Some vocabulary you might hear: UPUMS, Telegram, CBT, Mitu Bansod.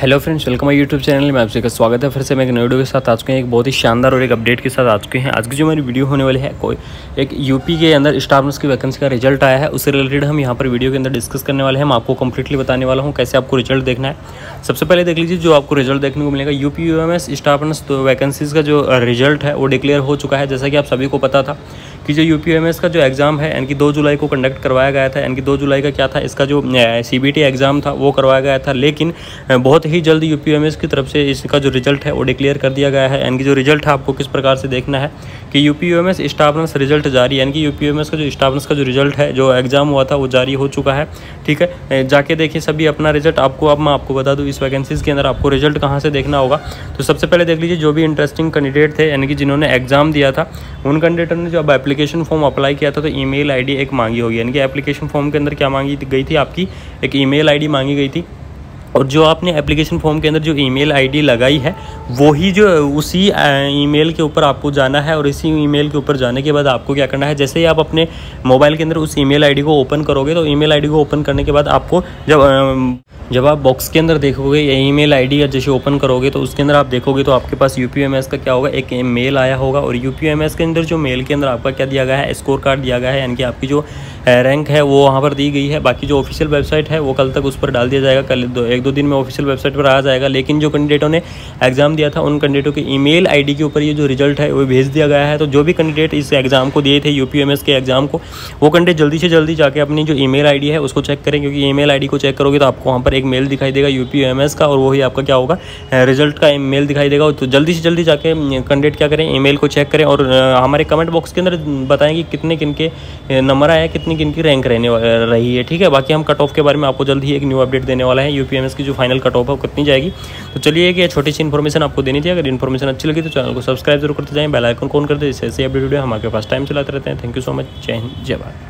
Hello friends, welcome my YouTube channel में आप सभी का स्वागत है। फिर से मैं एक नई वीडियो के साथ आ चुके हैं, एक बहुत ही शानदार और एक अपडेट के साथ आ चुके हैं। आज की जो मेरी वीडियो होने वाली है, कोई एक यूपी के अंदर स्टाफ नर्स की वैकेंसी का रिजल्ट आया है, उससे रिलेटेड हम यहाँ पर वीडियो के अंदर डिस्कस करने वाले हैं। मैं आपको कंप्लीटली बताने वाला हूँ कैसे आपको रिजल्ट देखना है। सबसे पहले देख लीजिए जो आपको रिजल्ट देखने को मिलेगा, UPUMS स्टाफ नर्स वैकेंसीज़ का जो रिजल्ट है वो डिक्लेयर हो चुका है। जैसा कि आप सभी को पता था कि जो UPUMS का जो एग्ज़ाम है, यानी कि 2 जुलाई को कंडक्ट करवाया गया था, यानी कि 2 जुलाई का क्या था, इसका जो CBT एग्ज़ाम था वो करवाया गया था। लेकिन बहुत ही जल्द UPUMS की तरफ से इसका जो रिजल्ट है वो डिक्लेयर कर दिया गया है। यानी कि जो रिजल्ट है आपको किस प्रकार से देखना है कि UPUMS स्टाफ नर्स रिजल्ट जारी, यानी कि UPUMS का जो स्टाफ नर्स का जो रिजल्ट है, जो एग्ज़ाम हुआ था वो जारी हो चुका है। ठीक है, जाके देखिए सभी अपना रिजल्ट। आपको अब मैं आपको बता दूँ इस वैकेंसीज़ के अंदर आपको रिजल्ट कहाँ से देखना होगा। तो सबसे पहले देख लीजिए जो भी इंटरेस्टिंग कैंडिडेट थे, यानी कि जिन्होंने एग्ज़ाम दिया था, उन कैंडिडेटों ने जो एप्लीकेशन फॉर्म अप्लाई किया था तो ईमेल आईडी एक मांगी होगी। यानी कि एप्लीकेशन फॉर्म के अंदर क्या मांगी गई थी, आपकी एक ईमेल आईडी मांगी गई थी। और जो आपने एप्लीकेशन फॉर्म के अंदर जो ईमेल आईडी लगाई है वही जो उसी ईमेल के ऊपर आपको जाना है। और इसी ईमेल के ऊपर जाने के बाद आपको क्या करना है, जैसे ही आप अपने मोबाइल के अंदर उस ईमेल आईडी को ओपन करोगे, तो ईमेल आईडी को ओपन करने के बाद आपको जब आप बॉक्स के अंदर देखोगे या ईमेल आईडी या जैसे ओपन करोगे तो उसके अंदर आप देखोगे तो आपके पास UPUMS का क्या होगा, एक मेल आया होगा। और UPUMS के अंदर जो मेल के अंदर आपका क्या दिया गया है, स्कोर कार्ड दिया गया है, यानी कि आपकी जो रैंक है वो वहाँ पर दी गई है। बाकी जो ऑफिशियल वेबसाइट है वो कल तक उस पर डाल दिया जाएगा, कल 1-2 दिन में ऑफिशियल वेबसाइट पर आ जाएगा। लेकिन जो कैंडिडेटों ने एग्ज़ाम दिया था उन कैंडिडेटों के ईमेल आईडी के ऊपर ये जो रिजल्ट है वो भेज दिया गया है। तो जो भी कैंडिडेट इस एग्ज़ाम को दिए थे, UPUMS के एग्ज़ाम को, वो कैंडिडेट जल्दी से जल्दी जाके अपनी जो ईमेल आईडी है उसको चेक करें, क्योंकि ईमेल आईडी को चेक करोगे तो आपको वहाँ पर एक मेल दिखाई देगा UPUMS का, और वही आपका क्या होगा, रिजल्ट का मेल दिखाई देगा। तो जल्दी से जल्दी जाके कैंडिडेट क्या करें, ईमेल को चेक करें और हमारे कमेंट बॉक्स के अंदर बताएं कि कितने किन के नंबर आया, कितनी किन की रैंक रहने रही है। ठीक है, बाकी हम कट ऑफ के बारे में आपको जल्द ही एक न्यू अपडेट देने वाला है, UPUMS की जो फाइनल कट ऑफ है कितनी जाएगी। तो चलिए, एक छोटी सी इन्फॉर्मेशन आपको देनी थी। अगर इन्फॉर्मेशन अच्छी लगी तो चैनल को सब्सक्राइब जरूर करते जाएं, बेल आइकन को ऑन कर दें, इससे ऐसे अपडेट हमारे पास टाइम चलाते रहते हैं। थैंक यू सो मच, जय हिंद, जय भारत।